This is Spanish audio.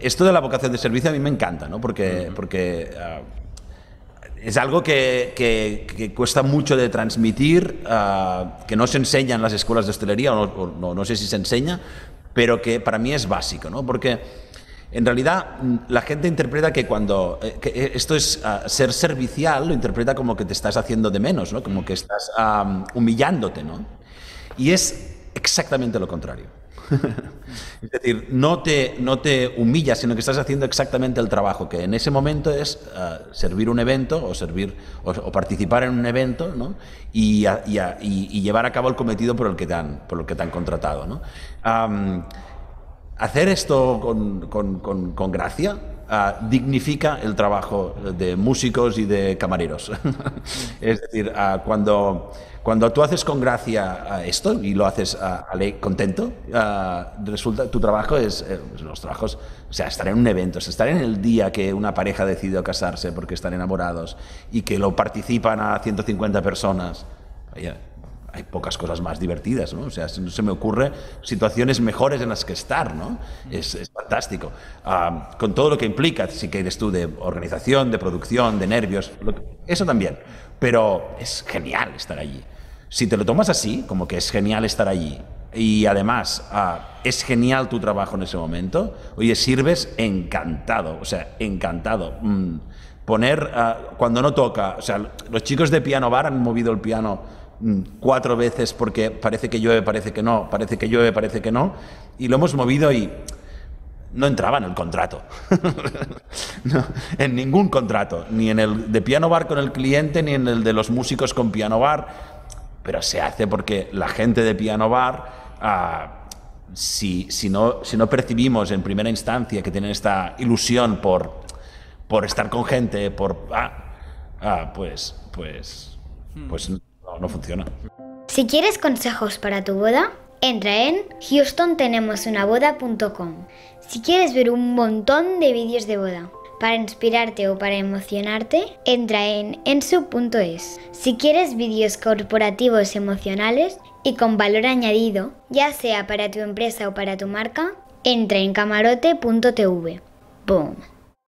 esto de la vocación de servicio a mí me encanta, ¿no? Porque es algo que cuesta mucho de transmitir, que no se enseña en las escuelas de hostelería, no sé si se enseña, pero que para mí es básico, ¿no? Porque en realidad la gente interpreta que cuando que esto es ser servicial, lo interpreta como que te estás haciendo de menos, ¿no? Como que estás humillándote, ¿no? Y es exactamente lo contrario. Es decir, no te humillas, sino que estás haciendo exactamente el trabajo, que en ese momento es servir un evento o participar en un evento, ¿no? y llevar a cabo el cometido por el que te han contratado, ¿no? Hacer esto con gracia dignifica el trabajo de músicos y de camareros. Es decir, cuando tú haces con gracia esto y lo haces contento, resulta tu trabajo es, los trabajos, o sea, estar en un evento, estar en el día que una pareja decidió casarse porque están enamorados y que lo participan a 150 personas. Hay pocas cosas más divertidas, ¿no? O sea, no se me ocurre situaciones mejores en las que estar, ¿no? Es fantástico. Con todo lo que implica, si quieres tú, de organización, de producción, de nervios, eso también. Pero es genial estar allí. Si te lo tomas así, como que es genial estar allí, y además es genial tu trabajo en ese momento, oye, sirves encantado, o sea, encantado. Poner, cuando no toca, o sea, los chicos de Piano Bar han movido el piano 4 veces porque parece que llueve, parece que no, parece que llueve, parece que no, y lo hemos movido y no entraba en el contrato. No, en ningún contrato, ni en el de Piano Bar con el cliente, ni en el de los músicos con Piano Bar, pero se hace porque la gente de Piano Bar, si no percibimos en primera instancia que tienen esta ilusión por estar con gente, pues no funciona. Si quieres consejos para tu boda, entra en houstontenemosunaboda.com. Si quieres ver un montón de vídeos de boda para inspirarte o para emocionarte, entra en ensu.es. Si quieres vídeos corporativos emocionales y con valor añadido, ya sea para tu empresa o para tu marca, entra en camarote.tv. ¡Boom!